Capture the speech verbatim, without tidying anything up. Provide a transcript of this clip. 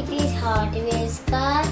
it is Hot Wheels car.